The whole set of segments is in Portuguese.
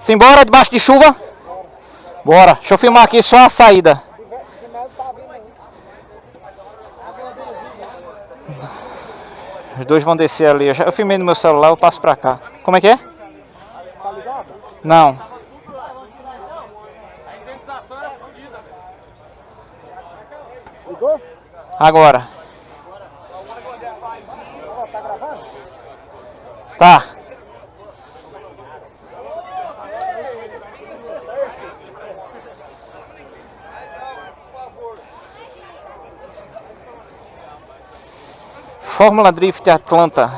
Simbora debaixo de chuva? Bora. Deixa eu filmar aqui só a saída. Os dois vão descer ali. Eu filmei no meu celular, eu passo pra cá. Como é que é? Tá ligado? Não. Ligou? Agora. Tá gravando? Tá. Fórmula Drift Atlanta.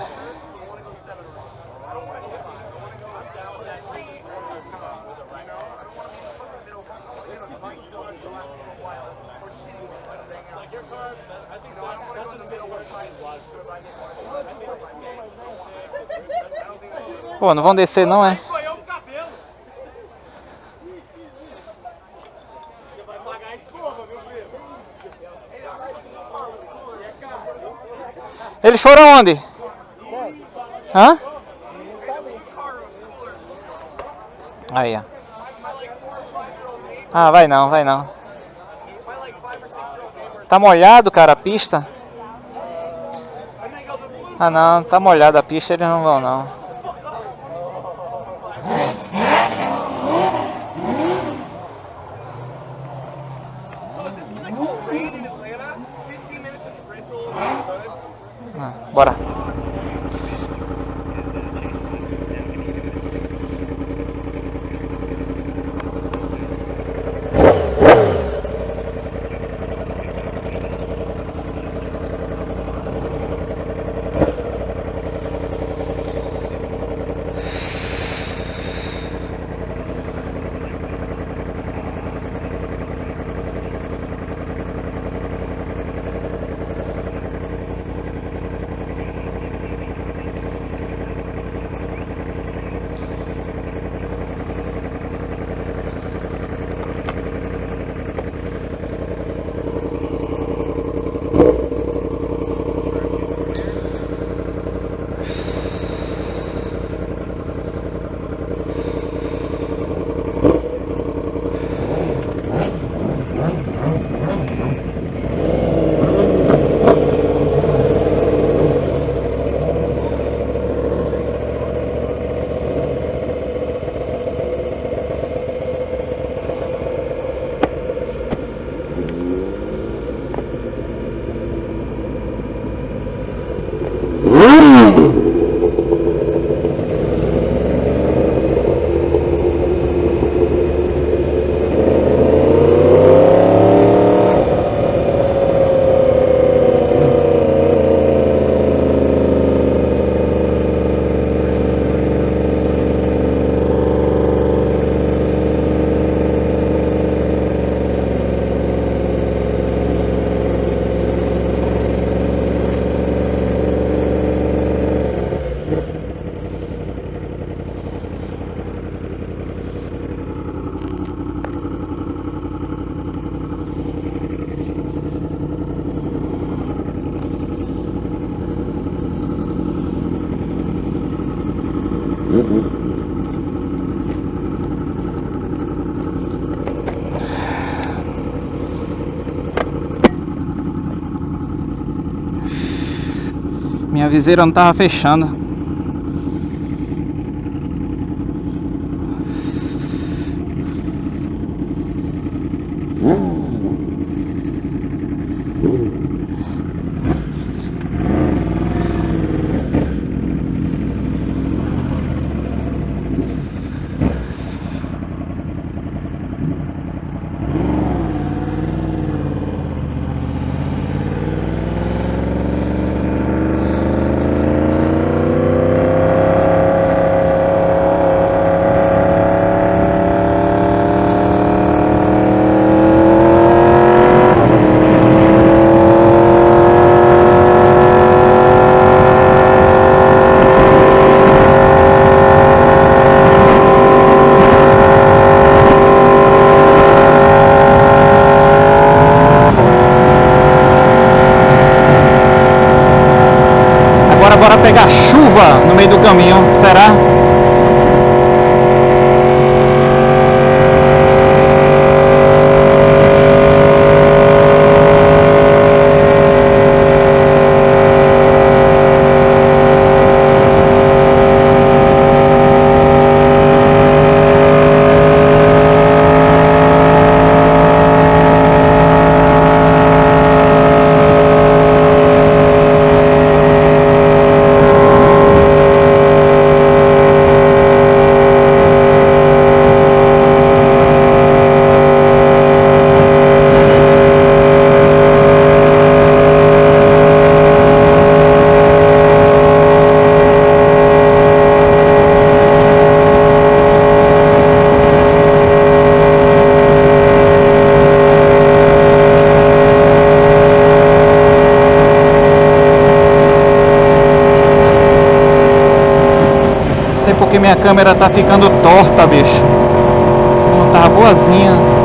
Pô, não vão descer não, é? Eles foram onde? Hã? Aí, ó. Ah, vai não, vai não. Tá molhado, cara, a pista? Ah, não, tá molhada a pista, eles não vão, não. Ah, bora. Minha viseira não estava fechando. Agora pegar chuva no meio do caminho, será? que minha câmera tá ficando torta, bicho. Não tá boazinha.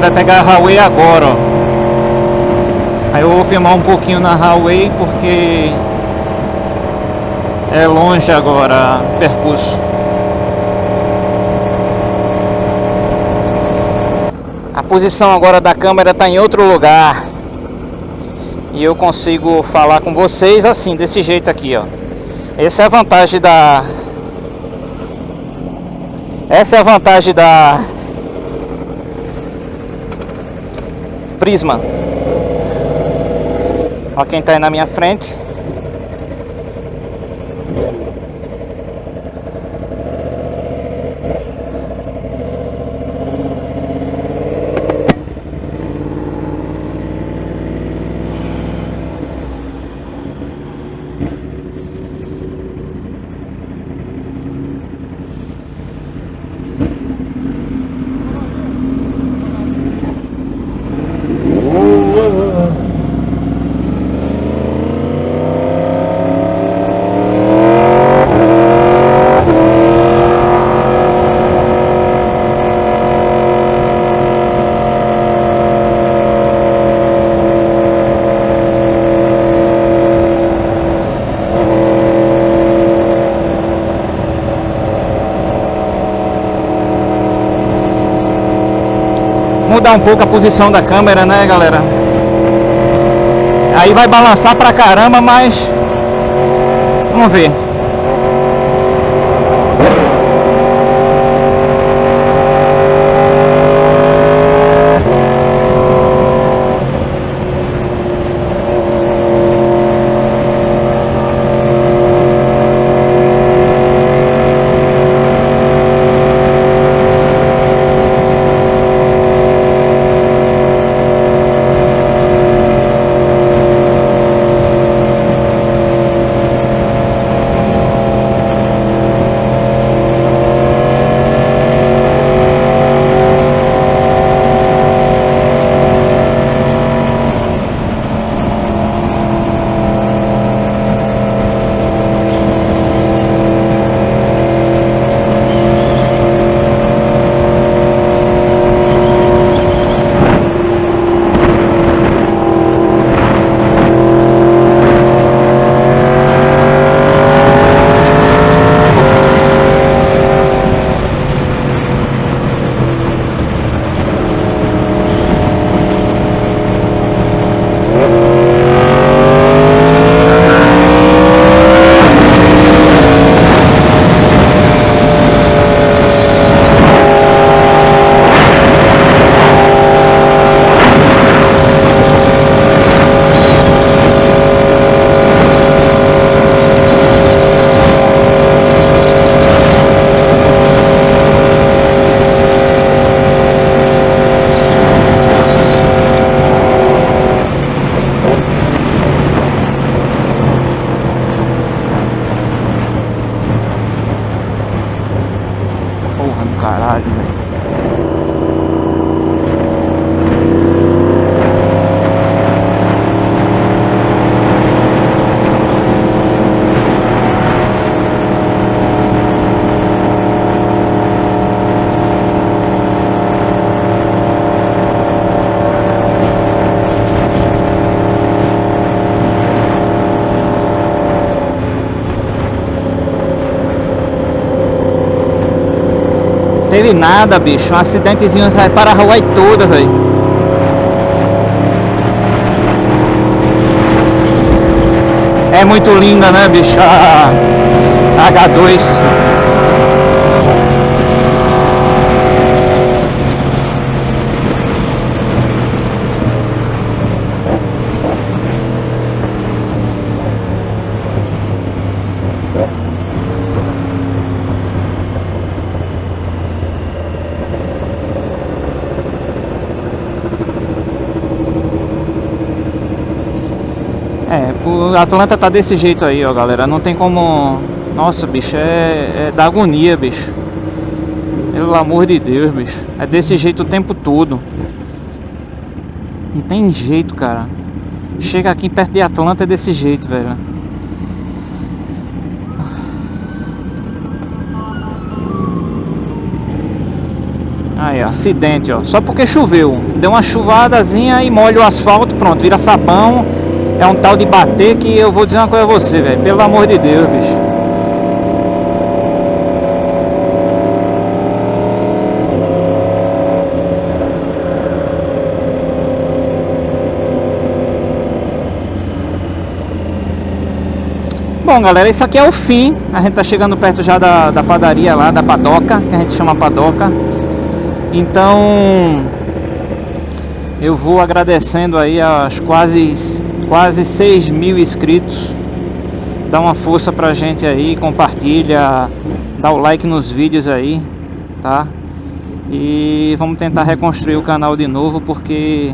Vai pegar a Huawei agora, ó. Aí eu vou filmar um pouquinho na Huawei porque é longe agora o percurso. A posição agora da câmera está em outro lugar e eu consigo falar com vocês assim, desse jeito aqui, ó. Essa é a vantagem da Prisma. Olha quem tá aí na minha frente. Mudar um pouco a posição da câmera, né, galera? Aí vai balançar pra caramba, mas vamos ver. Teve nada, bicho. Um acidentezinho vai para a Huawei toda, velho. É muito linda, né, bicho? A H2. O Atlanta tá desse jeito aí, ó, galera. Não tem como... Nossa, bicho, é da agonia, bicho. Pelo amor de Deus, bicho. É desse jeito o tempo todo. Não tem jeito, cara. Chega aqui perto de Atlanta é desse jeito, velho. Aí, ó, acidente, ó. Só porque choveu. Deu uma chuvadazinha e molha o asfalto, pronto, vira sapão. É um tal de bater que eu vou dizer uma coisa a você, velho. Pelo amor de Deus, bicho. Bom, galera, isso aqui é o fim. A gente tá chegando perto já da padaria lá, da padoca, que a gente chama padoca. Então, eu vou agradecendo aí as quase 6 mil inscritos. Dá uma força pra gente aí, compartilha, dá o like nos vídeos aí, tá? E vamos tentar reconstruir o canal de novo, porque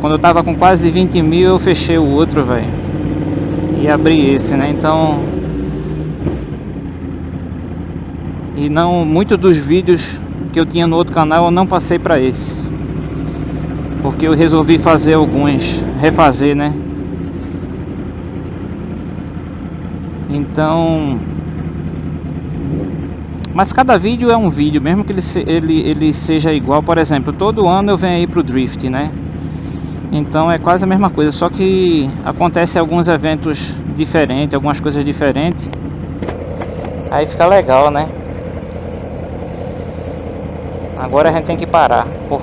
quando eu tava com quase 20 mil eu fechei o outro, velho, e abri esse, né? Então, e não, muitos dos vídeos que eu tinha no outro canal eu não passei pra esse, porque eu resolvi fazer alguns, refazer, né? Então, mas cada vídeo é um vídeo, mesmo que ele seja igual. Por exemplo, todo ano eu venho aí pro Drift, né? Então é quase a mesma coisa, só que acontece alguns eventos diferentes, algumas coisas diferentes. Aí fica legal, né? Agora a gente tem que parar, porque